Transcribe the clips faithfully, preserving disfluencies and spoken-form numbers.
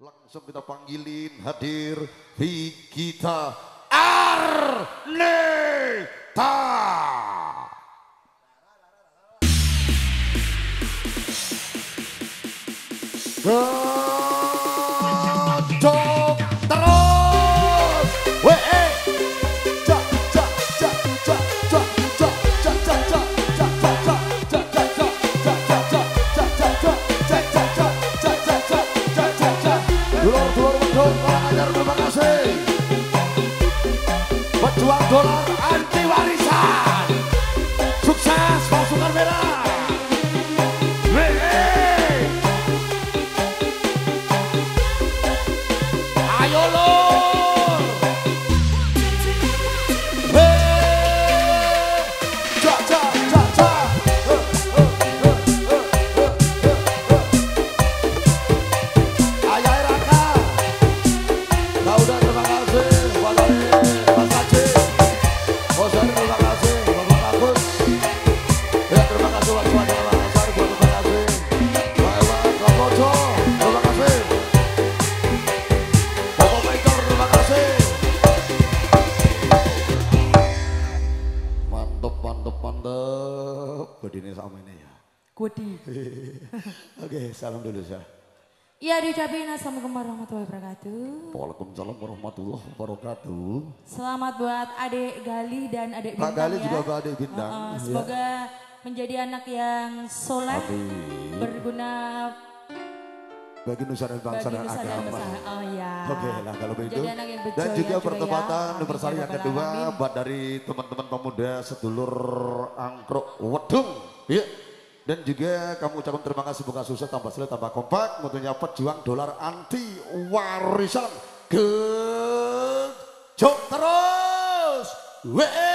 Langsung kita panggilin hadir Vikita Arneta. Gocok terus. Wee. Cak cak cak cak cak cak cak cak cak cak cak cak cak cak cak cak cak cak cak cak cak cak cak cak cak cak cak cak. Dulur-dulur mendung kurang ajar terima kasih. Pejuang dolar anti warisan. Sukses pasukan merah. Wody. Oke, salam dulu saya. Iya, di Cabina. Assalamualaikum warahmatullahi wabarakatuh. Waalaikumsalam warahmatullahi wabarakatuh. Selamat buat adik Galih dan adik Bintang. Kak Galih ya. Juga buat adik Bintang. Uh, uh, semoga ya. Menjadi anak yang soleh, berguna bagi nusa dan bangsa dan agama. Oh ya. Oke lah kalau begitu. Dan juga pertempatan anniversary yang kedua buat dari teman-teman pemuda sedulur angkruk wedung. Iya. Dan juga kamu ucapkan terima kasih bukan susah tambah silat tambah kompak tentunya pejuang dolar anti warisan gocok terus wee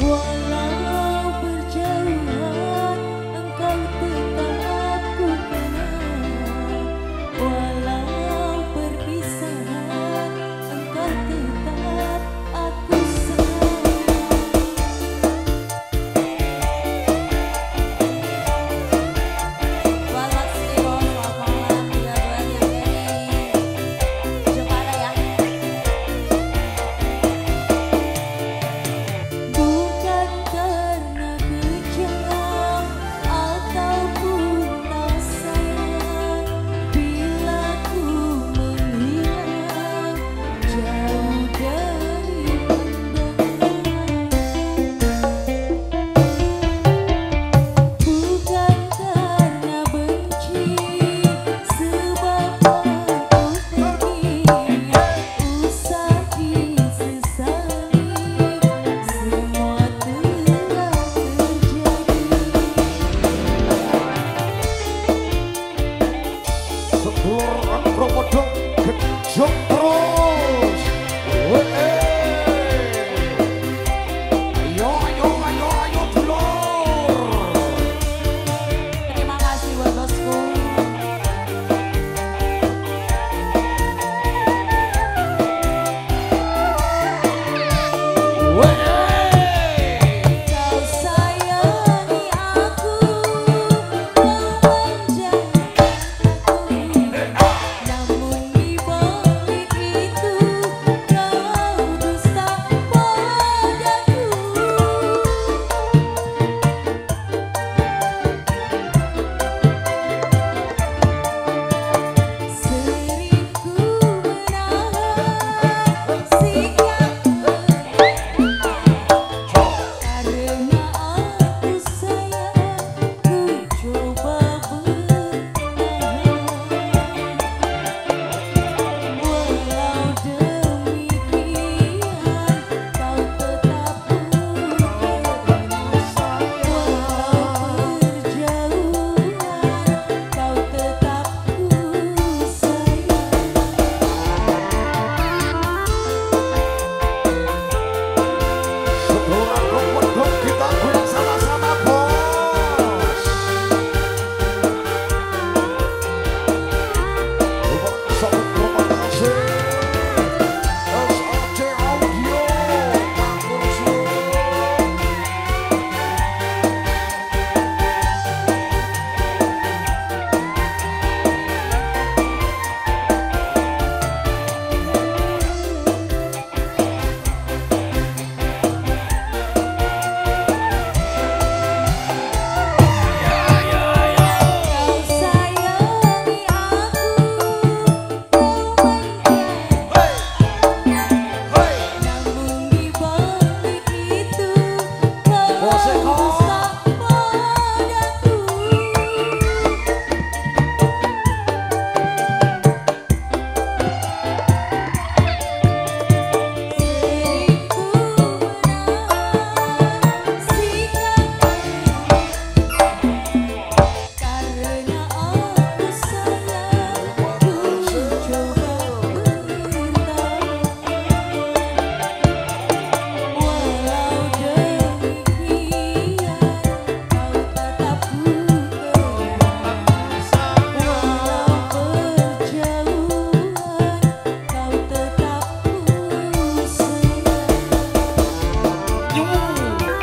walau berjauhan engkau tetap aku kenal. Terima kasih.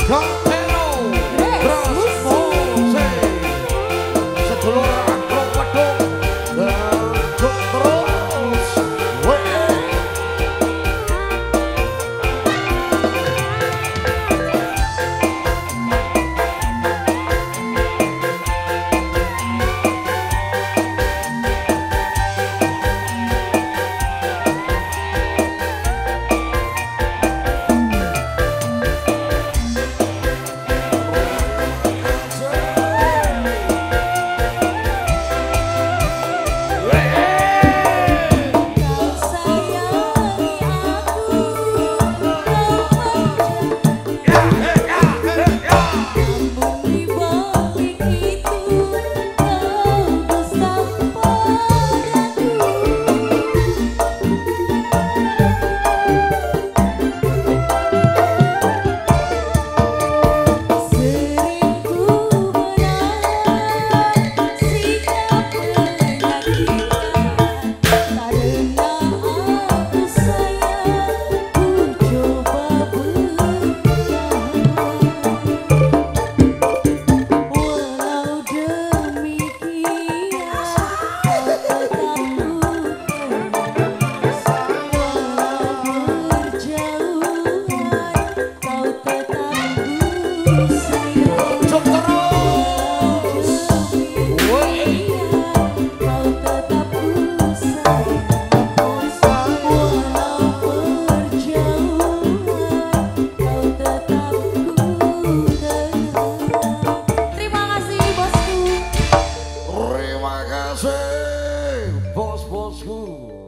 Terima kasih bos-bosku.